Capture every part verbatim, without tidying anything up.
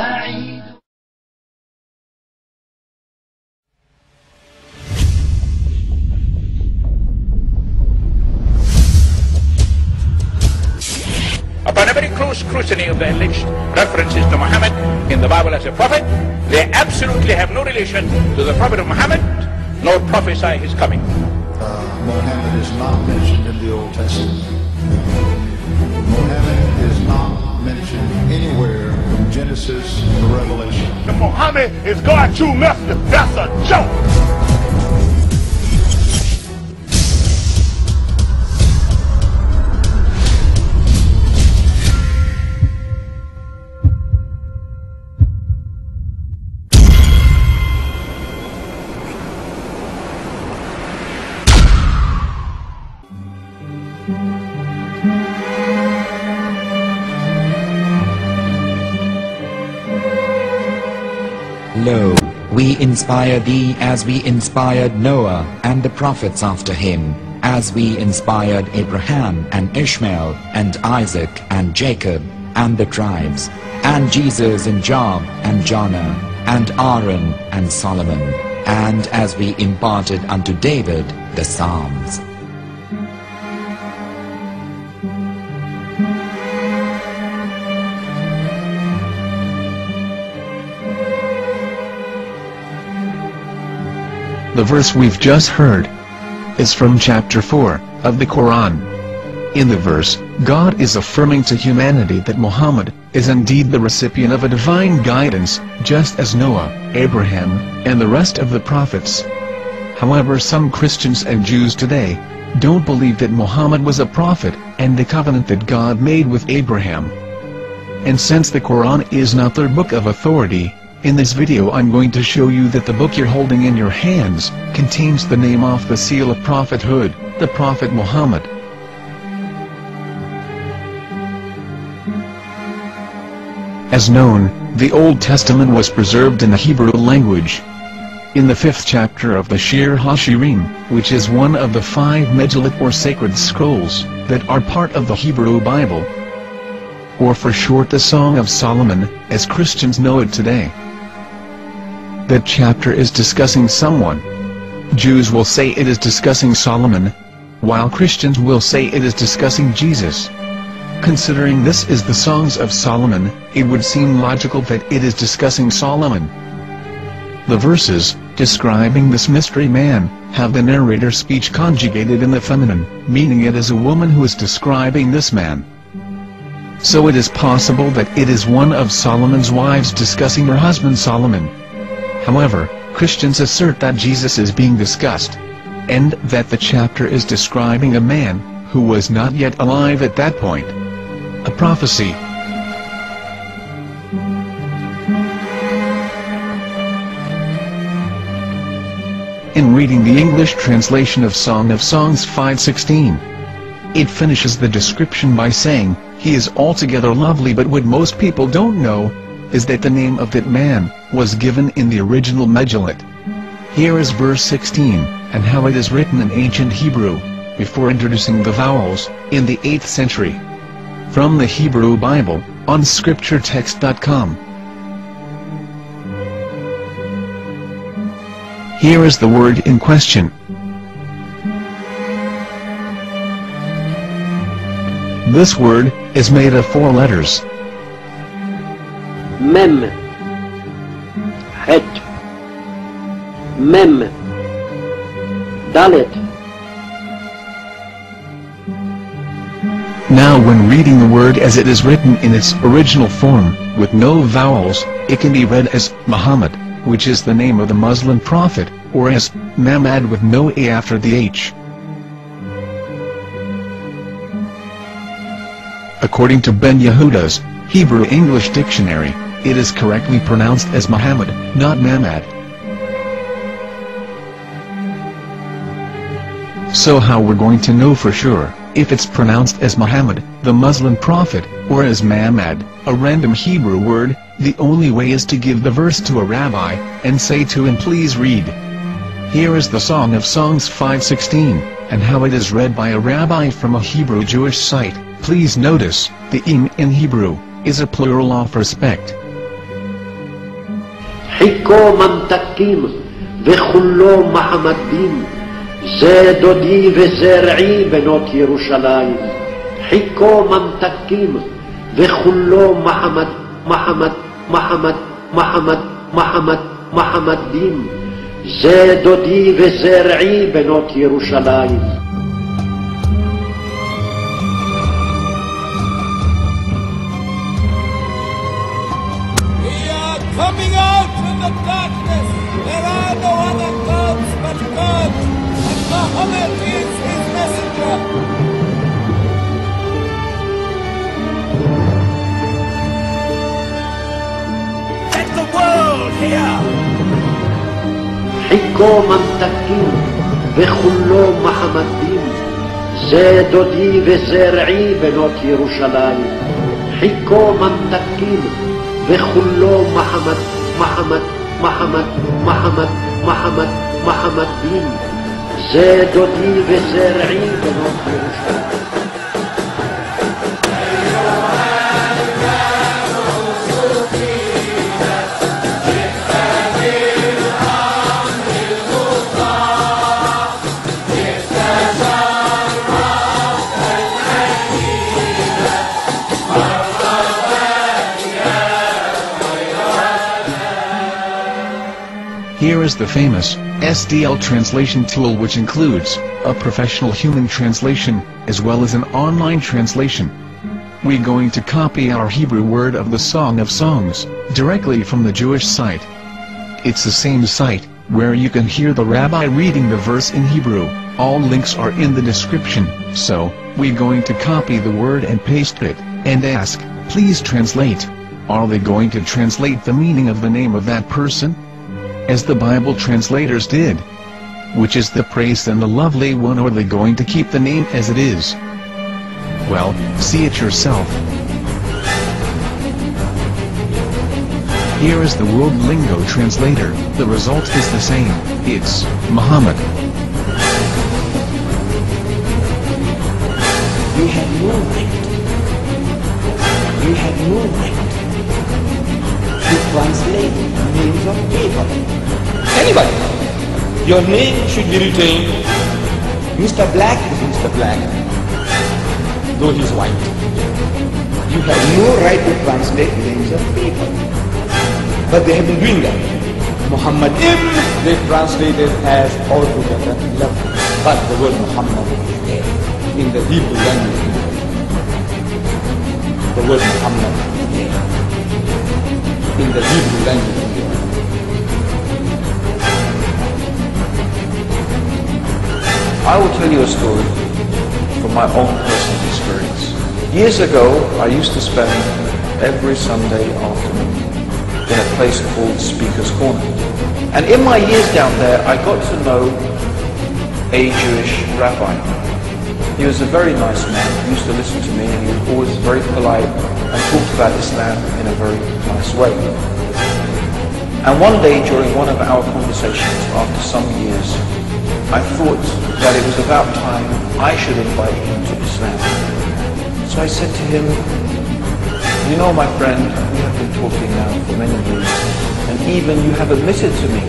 أعيد Upon a very close scrutiny of the alleged references to Muhammad in the Bible as a prophet, they absolutely have no relation to the Prophet of Muhammad, nor prophesy his coming. Uh, Muhammad is not mentioned in the Old Testament. Muhammad is not mentioned anywhere from Genesis to Revelation. The Muhammad is God's true messenger. That's a joke! Lo, we inspire thee as we inspired Noah and the prophets after him, as we inspired Abraham and Ishmael and Isaac and Jacob and the tribes, and Jesus and Job and Jonah and Aaron and Solomon, and as we imparted unto David the Psalms. The verse we've just heard is from chapter four of the Quran. In the verse, God is affirming to humanity that Muhammad is indeed the recipient of a divine guidance, just as Noah, Abraham, and the rest of the prophets. However, some Christians and Jews today don't believe that Muhammad was a prophet and the covenant that God made with Abraham. And since the Quran is not their book of authority, in this video I'm going to show you that the book you're holding in your hands contains the name off the seal of prophethood, the Prophet Muhammad. As known, the Old Testament was preserved in the Hebrew language. In the fifth chapter of the Shir HaShirim, which is one of the five Megillot or sacred scrolls that are part of the Hebrew Bible, or for short the Song of Solomon, as Christians know it today. That chapter is discussing someone. Jews will say it is discussing Solomon, while Christians will say it is discussing Jesus. Considering this is the Songs of Solomon, it would seem logical that it is discussing Solomon. The verses, describing this mystery man, have the narrator's speech conjugated in the feminine, meaning it is a woman who is describing this man. So it is possible that it is one of Solomon's wives discussing her husband Solomon. However, Christians assert that Jesus is being discussed, and that the chapter is describing a man who was not yet alive at that point. A prophecy. In reading the English translation of Song of Songs five sixteen, it finishes the description by saying, "He is altogether lovely," but what most people don't know is that the name of that man was given in the original Megillot. Here is verse sixteen, and how it is written in ancient Hebrew, before introducing the vowels, in the eighth century. From the Hebrew Bible, on scripture text dot com. Here is the word in question. This word is made of four letters. Mem. Het. Mem. Dalet. Now, when reading the word as it is written in its original form, with no vowels, it can be read as Muhammad, which is the name of the Muslim prophet, or as Muhammad with no A after the H. According to Ben Yehuda's Hebrew-English Dictionary, it is correctly pronounced as Muhammad, not Mamad. So how we're going to know for sure if it's pronounced as Muhammad, the Muslim prophet, or as Mamad, a random Hebrew word? The only way is to give the verse to a rabbi and say to him, "Please read." Here is the Song of Songs five sixteen, and how it is read by a rabbi from a Hebrew Jewish site. Please notice, the im in Hebrew is a plural of respect. חיכו ממתקים וכולו מחמדים, זה דודי וזרעי בנות ירושלים. חיכו ממתקים וכולו מחמד, מחמד, מחמד, מחמד, מחמד, מחמדים, זה דודי וזרעי בנות ירושלים. Coming out from the darkness, there are no other gods but God, and Muhammad is his messenger. Let the world hear. حكوا منتقين وخلوا محمدين زادودي وزرعي بنات يروشلايم حكوا منتقين وخلوا محمد محمد محمد محمد محمد محمد دين زادوا دين وزرعي بنات يروشلايم Here is the famous S D L translation tool, which includes a professional human translation, as well as an online translation. We're going to copy our Hebrew word of the Song of Songs, directly from the Jewish site. It's the same site, where you can hear the rabbi reading the verse in Hebrew. All links are in the description, so, we're going to copy the word and paste it, and ask, please translate. Are they going to translate the meaning of the name of that person? As the Bible translators did. Which is the praised and the lovely one, or are they going to keep the name as it is? Well, see it yourself. Here is the world lingo translator, the result is the same, it's Muhammad. You had no right. You had no right. Translate names of people. Anybody. Your name should be retained. Mister Black is Mister Black, though he's white. You have no right to translate names of people. But they have been doing that. Muhammad ibn, they translated as altogether lovely. But the word Muhammad is there in the Hebrew language. The word Muhammad is there in the Hebrew language. I will tell you a story from my own personal experience. Years ago, I used to spend every Sunday afternoon in a place called Speaker's Corner. And in my years down there, I got to know a Jewish rabbi. He was a very nice man. He used to listen to me, and he was always very polite and talked about Islam in a very nice way. And one day during one of our conversations after some years, I thought that it was about time I should invite him to Islam. So I said to him, you know, my friend, we have been talking now for many years, and even you have admitted to me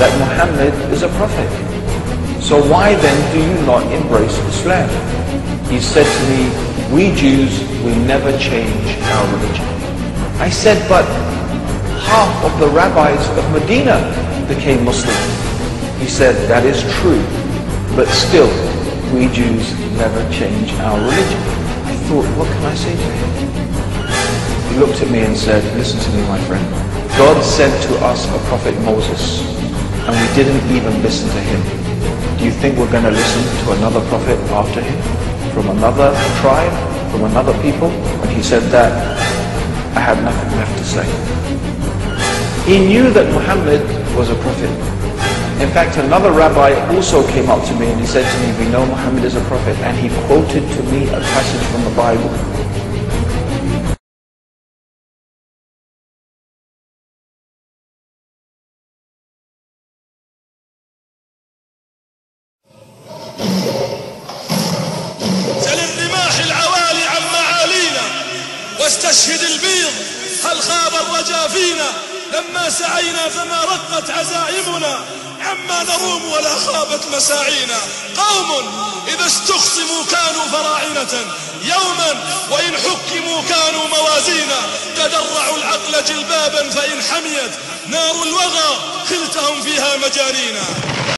that Muhammad is a prophet. So why then do you not embrace Islam? He said to me, we Jews, we never change our religion. I said, but half of the rabbis of Medina became Muslim. He said, that is true, but still, we Jews never change our religion. I thought, what can I say to him? He looked at me and said, listen to me, my friend. God sent to us a prophet Moses, and we didn't even listen to him. Do you think we're going to listen to another prophet after him, from another tribe, from another people? When he said that, I had nothing left to say. He knew that Muhammad was a prophet. In fact, another rabbi also came up to me and he said to me, we know Muhammad is a prophet, and he quoted to me a passage from the Bible. سللرماح العوالي عن معالينا واستشهد البيض هل خاب الرجا فينا لما سعينا فما رقت عزائمنا عما نروم ولا خابت مساعينا قوم إذا استخصموا كانوا فراعنة يوما وإن حكموا كانوا موازينا تدرعوا العقل جلبابا فإن حميت نار الوغى خلتهم فيها مجارينا.